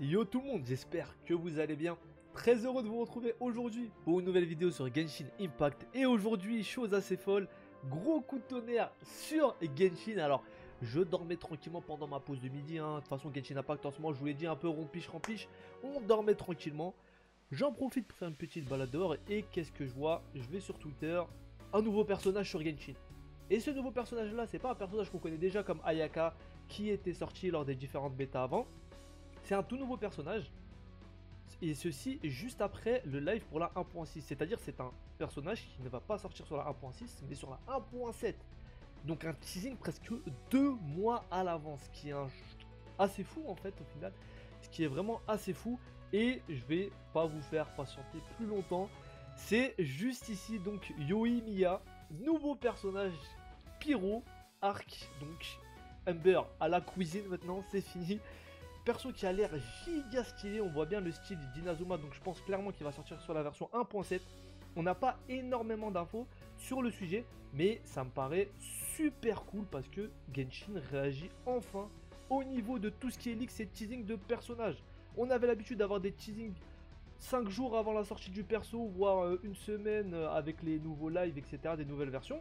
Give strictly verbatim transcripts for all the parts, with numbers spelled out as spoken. Yo tout le monde, j'espère que vous allez bien. Très heureux de vous retrouver aujourd'hui pour une nouvelle vidéo sur Genshin Impact. Et aujourd'hui, chose assez folle, gros coup de tonnerre sur Genshin. Alors, je dormais tranquillement pendant ma pause de midi, hein. De toute façon, Genshin Impact, en ce moment, je vous l'ai dit, un peu rompiche-rampiche. On dormait tranquillement. J'en profite pour faire une petite balade dehors. Et qu'est-ce que je vois? Je vais sur Twitter, un nouveau personnage sur Genshin. Et ce nouveau personnage-là, c'est pas un personnage qu'on connaît déjà comme Ayaka, qui était sorti lors des différentes bêtas avant. C'est un tout nouveau personnage, et ceci juste après le live pour la un point six, c'est-à-dire c'est un personnage qui ne va pas sortir sur la un point six, mais sur la un point sept. Donc un teasing presque deux mois à l'avance, ce qui est un... assez fou en fait au final, ce qui est vraiment assez fou, et je vais pas vous faire patienter plus longtemps. C'est juste ici donc Yoimiya, nouveau personnage pyro, arc, donc Ember à la cuisine maintenant, c'est fini. Perso qui a l'air giga stylé, on voit bien le style d'Inazuma, donc je pense clairement qu'il va sortir sur la version un point sept. On n'a pas énormément d'infos sur le sujet, mais ça me paraît super cool parce que Genshin réagit enfin au niveau de tout ce qui est leaks et teasing de personnages. On avait l'habitude d'avoir des teasings cinq jours avant la sortie du perso, voire une semaine avec les nouveaux lives, et cetera, des nouvelles versions,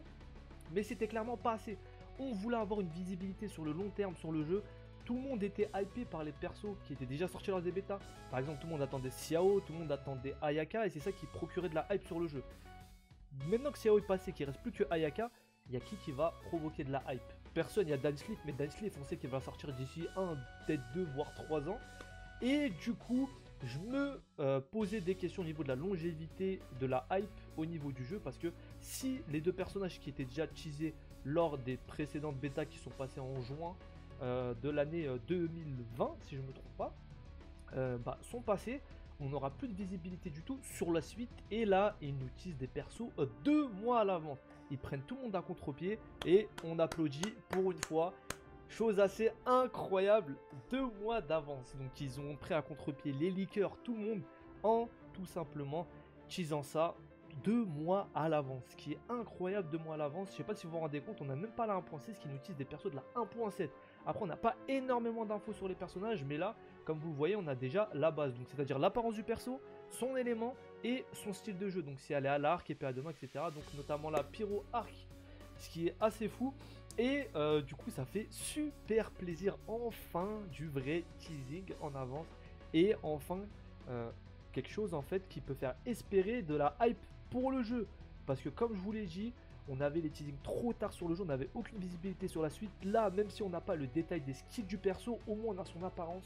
mais c'était clairement pas assez. On voulait avoir une visibilité sur le long terme sur le jeu. Tout le monde était hypé par les persos qui étaient déjà sortis lors des bêtas. Par exemple, tout le monde attendait Xiao, tout le monde attendait Ayaka, et c'est ça qui procurait de la hype sur le jeu. Maintenant que Xiao est passé, qu'il ne reste plus que Ayaka, il y a qui qui va provoquer de la hype? Personne. Il y a Danslip, mais Danslip, on sait qu'il va sortir d'ici un, peut-être deux, voire trois ans. Et du coup, je me euh, posais des questions au niveau de la longévité de la hype au niveau du jeu, parce que si les deux personnages qui étaient déjà teasés lors des précédentes bêtas qui sont passées en juin, Euh, de l'année deux mille vingt, si je ne me trompe pas, euh, bah, sont passés, on n'aura plus de visibilité du tout sur la suite, et là ils nous teasent des persos euh, deux mois à l'avance. Ils prennent tout le monde à contre-pied et on applaudit pour une fois. Chose assez incroyable, deux mois d'avance. Donc ils ont pris à contre-pied les leakers, tout le monde, en tout simplement teasant ça deux mois à l'avance, ce qui est incroyable. Deux mois à l'avance, je sais pas si vous vous rendez compte, on n'a même pas la un point six qui nous tease des persos de la un point sept. Après, on n'a pas énormément d'infos sur les personnages, mais là, comme vous voyez, on a déjà la base, donc c'est-à-dire l'apparence du perso, son élément et son style de jeu. Donc si elle est à l'arc, épée à deux mains, et cetera. Donc notamment la pyro arc, ce qui est assez fou. Et euh, du coup, ça fait super plaisir. Enfin, du vrai teasing en avance et enfin euh, quelque chose en fait qui peut faire espérer de la hype pour le jeu, parce que comme je vous l'ai dit, on avait les teasings trop tard sur le jeu, on n'avait aucune visibilité sur la suite. Là, même si on n'a pas le détail des skills du perso, au moins on a son apparence,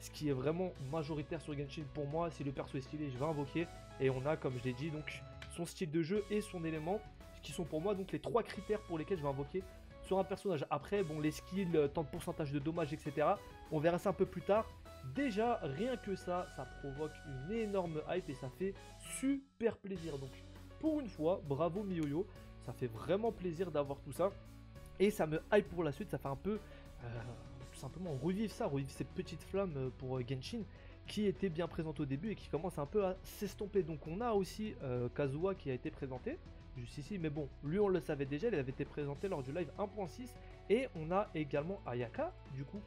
ce qui est vraiment majoritaire sur Genshin pour moi. Si le perso est stylé, je vais invoquer, et on a, comme je l'ai dit, donc son style de jeu et son élément, qui sont pour moi donc les trois critères pour lesquels je vais invoquer sur un personnage. Après, bon, les skills, tant de pourcentage de dommages, et cetera, on verra ça un peu plus tard. Déjà, rien que ça, ça provoque une énorme hype et ça fait super plaisir. Donc, pour une fois, bravo Mihoyo, ça fait vraiment plaisir d'avoir tout ça. Et ça me hype pour la suite, ça fait un peu, euh, tout simplement, revivre ça, revivre cette petite flamme pour Genshin qui était bien présente au début et qui commence un peu à s'estomper. Donc, on a aussi euh, Kazuha qui a été présenté juste ici, mais bon, lui on le savait déjà, il avait été présenté lors du live un point six. Et on a également Ayaka, du coup,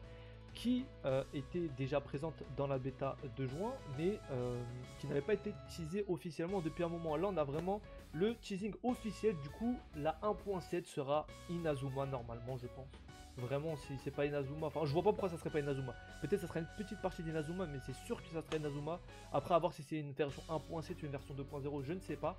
qui euh, était déjà présente dans la bêta de juin, mais euh, qui n'avait pas été teasée officiellement depuis un moment. Là, on a vraiment le teasing officiel. Du coup, la un point sept sera Inazuma normalement, je pense. Vraiment, si c'est pas Inazuma, enfin, je vois pas pourquoi ça serait pas Inazuma. Peut-être ça serait une petite partie d'Inazuma, mais c'est sûr que ça serait Inazuma. Après, à voir si c'est une version un point sept ou une version deux point zéro, je ne sais pas.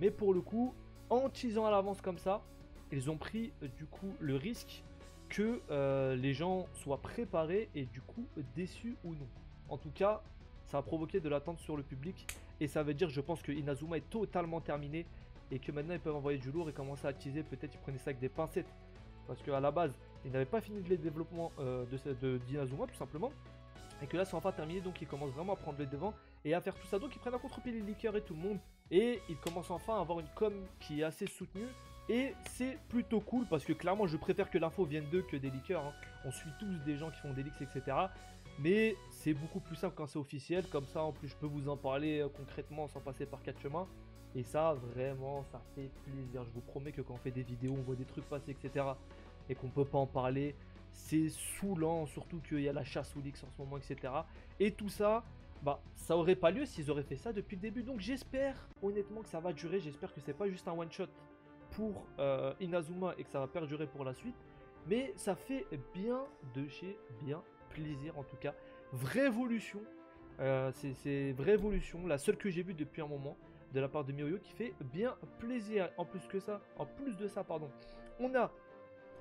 Mais pour le coup, en teasant à l'avance comme ça, ils ont pris euh, du coup le risque que euh, les gens soient préparés et du coup déçus ou non. En tout cas, ça a provoqué de l'attente sur le public et ça veut dire, je pense, que Inazuma est totalement terminé et que maintenant ils peuvent envoyer du lourd et commencer à teaser. Peut-être ils prenaient ça avec des pincettes parce qu'à la base, ils n'avaient pas fini le développement euh, de d'Inazuma tout simplement, et que là c'est enfin terminé, donc ils commencent vraiment à prendre les devants et à faire tout ça. Donc ils prennent à contre-pied les leakers et tout le monde et ils commencent enfin à avoir une com qui est assez soutenue. Et c'est plutôt cool parce que clairement je préfère que l'info vienne d'eux que des leakers, hein. On suit tous des gens qui font des leaks, et cetera. Mais c'est beaucoup plus simple quand c'est officiel. Comme ça en plus je peux vous en parler concrètement sans passer par quatre chemins. Et ça vraiment ça fait plaisir. Je vous promets que quand on fait des vidéos, on voit des trucs passer, et cetera. Et qu'on peut pas en parler, c'est saoulant, surtout qu'il y a la chasse aux leaks en ce moment, et cetera. Et tout ça, bah, ça aurait pas lieu s'ils auraient fait ça depuis le début. Donc j'espère honnêtement que ça va durer, j'espère que c'est pas juste un one-shot pour euh, Inazuma et que ça va perdurer pour la suite. Mais ça fait bien de chez bien plaisir en tout cas. Vraie évolution, euh, c'est vraie évolution, la seule que j'ai vue depuis un moment de la part de Mihoyo qui fait bien plaisir. En plus que ça, en plus de ça, pardon, on a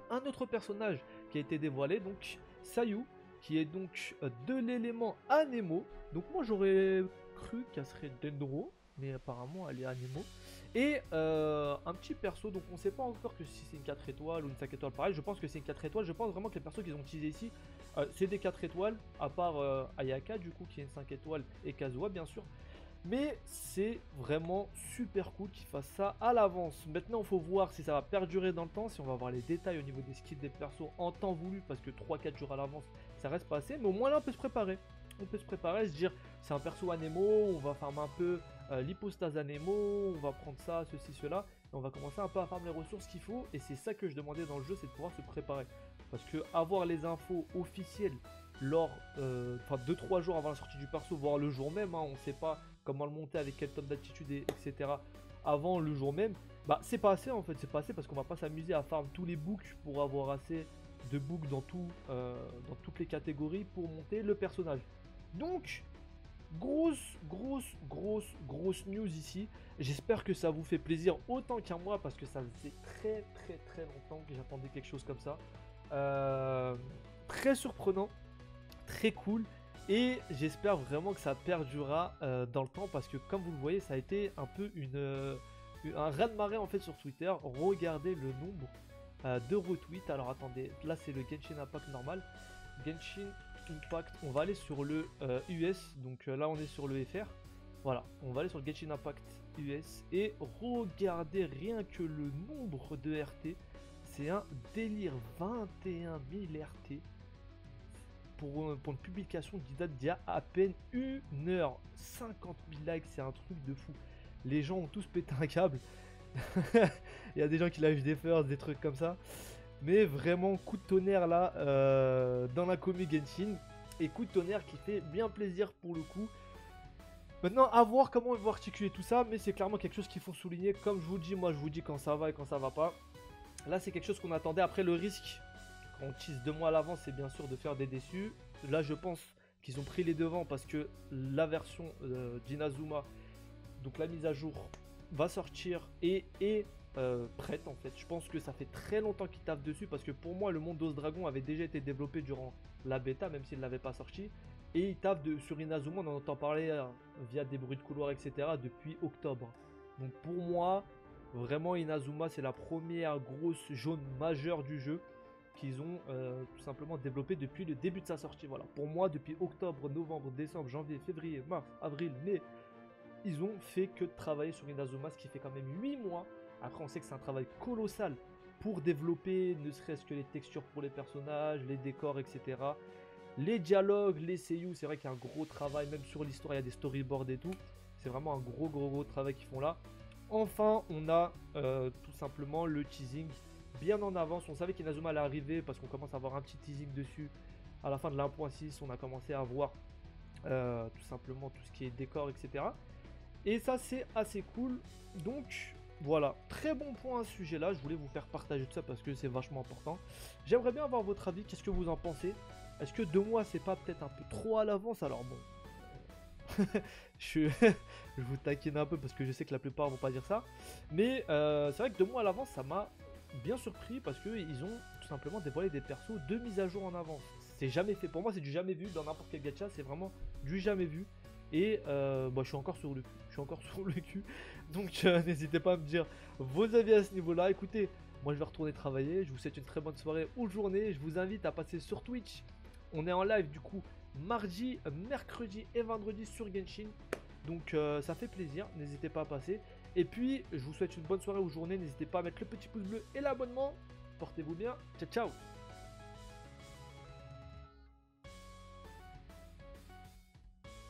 un autre personnage qui a été dévoilé, donc Sayu, qui est donc de l'élément Anemo. Donc moi j'aurais cru qu'elle serait Dendro, mais apparemment elle est Anemo. Et euh, un petit perso, donc on ne sait pas encore que si c'est une quatre étoiles ou une cinq étoiles, pareil, je pense que c'est une quatre étoiles, je pense vraiment que les persos qu'ils ont utilisés ici, euh, c'est des quatre étoiles, à part euh, Ayaka du coup qui est une cinq étoiles et Kazuha bien sûr. Mais c'est vraiment super cool qu'ils fassent ça à l'avance. Maintenant il faut voir si ça va perdurer dans le temps, si on va voir les détails au niveau des skills des persos en temps voulu, parce que trois quatre jours à l'avance ça reste pas assez, mais au moins là on peut se préparer. On peut se préparer, se dire c'est un perso Anemo, on va farmer un peu euh, l'hypostase Anemo, on va prendre ça, ceci, cela, et on va commencer un peu à farmer les ressources qu'il faut, et c'est ça que je demandais dans le jeu, c'est de pouvoir se préparer. Parce que avoir les infos officielles lors, enfin euh, deux trois jours avant la sortie du perso, voire le jour même, hein, on ne sait pas comment le monter, avec quel top d'altitude, et, etc. avant le jour même, bah c'est pas assez en fait, c'est pas assez parce qu'on va pas s'amuser à farm tous les books pour avoir assez de books dans, tout, euh, dans toutes les catégories pour monter le personnage. Donc, grosse, grosse, grosse, grosse news ici. J'espère que ça vous fait plaisir autant qu'à moi parce que ça faisait très, très, très longtemps que j'attendais quelque chose comme ça. Euh, très surprenant, très cool. Et j'espère vraiment que ça perdurera euh, dans le temps parce que comme vous le voyez, ça a été un peu une, euh, un raz-de-marée en fait sur Twitter. Regardez le nombre euh, de retweets. Alors attendez, là c'est le Genshin Impact normal. Genshin Impact, on va aller sur le euh, U S, donc euh, là on est sur le F R, voilà, on va aller sur le Genshin Impact U S, et regardez rien que le nombre de R T, c'est un délire, vingt et un mille R T, pour, pour une publication qui date d'il y a à peine une heure, cinquante mille likes, c'est un truc de fou, les gens ont tous pété un câble, il y a des gens qui lâchent des firsts, des trucs comme ça. Mais vraiment coup de tonnerre là euh, dans la commu Genshin, et coup de tonnerre qui fait bien plaisir pour le coup. Maintenant à voir comment ils vont articuler tout ça, mais c'est clairement quelque chose qu'il faut souligner. Comme je vous dis, moi je vous dis quand ça va et quand ça va pas. Là c'est quelque chose qu'on attendait. Après le risque, quand on tease deux mois à l'avance, c'est bien sûr de faire des déçus. Là je pense qu'ils ont pris les devants parce que la version euh, d'Inazuma, donc la mise à jour, va sortir et... et Euh, prête en fait, je pense que ça fait très longtemps qu'ils taffent dessus parce que pour moi le monde d'Os Dragon avait déjà été développé durant la bêta même s'il ne l'avait pas sorti, et ils taffent de, sur Inazuma, on en entend parler euh, via des bruits de couloir etc depuis octobre. Donc pour moi vraiment Inazuma c'est la première grosse jaune majeure du jeu qu'ils ont euh, tout simplement développé depuis le début de sa sortie. Voilà, pour moi depuis octobre, novembre, décembre, janvier, février, mars, avril, mai, ils ont fait que de travailler sur Inazuma, ce qui fait quand même huit mois. Après on sait que c'est un travail colossal pour développer ne serait-ce que les textures pour les personnages, les décors, et cetera. Les dialogues, les seiyuu, c'est vrai qu'il y a un gros travail, même sur l'histoire, il y a des storyboards et tout. C'est vraiment un gros gros gros travail qu'ils font là. Enfin on a euh, tout simplement le teasing bien en avance. On savait qu'Inazuma allait arriver parce qu'on commence à avoir un petit teasing dessus. À la fin de l'un point six on a commencé à voir euh, tout simplement tout ce qui est décor, et cetera. Et ça c'est assez cool. Donc... voilà, très bon point à ce sujet-là, je voulais vous faire partager tout ça parce que c'est vachement important. J'aimerais bien avoir votre avis, qu'est-ce que vous en pensez? Est-ce que deux mois, c'est pas peut-être un peu trop à l'avance? Alors bon, je... je vous taquine un peu parce que je sais que la plupart vont pas dire ça. Mais euh, c'est vrai que deux mois à l'avance, ça m'a bien surpris parce qu'ils ont tout simplement dévoilé des persos deux mises à jour en avance. C'est jamais fait, pour moi c'est du jamais vu, dans n'importe quel gacha, c'est vraiment du jamais vu. Et euh, bah, je suis encore sur le cul, je suis encore sur le cul, donc euh, n'hésitez pas à me dire vos avis à ce niveau-là. Écoutez, moi je vais retourner travailler, je vous souhaite une très bonne soirée ou journée, je vous invite à passer sur Twitch. On est en live du coup mardi, mercredi et vendredi sur Genshin, donc euh, ça fait plaisir, n'hésitez pas à passer. Et puis je vous souhaite une bonne soirée ou journée, n'hésitez pas à mettre le petit pouce bleu et l'abonnement, portez-vous bien, ciao ciao.